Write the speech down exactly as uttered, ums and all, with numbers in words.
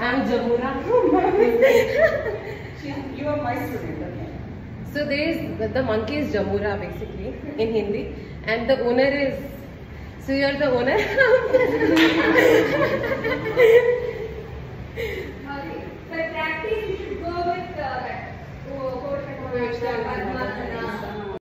I'm Jamura. You are my student. Okay. So there is the monkey is Jamura basically in Hindi, and the owner is. So you are the owner. Okay. But practice, you should go with. Uh,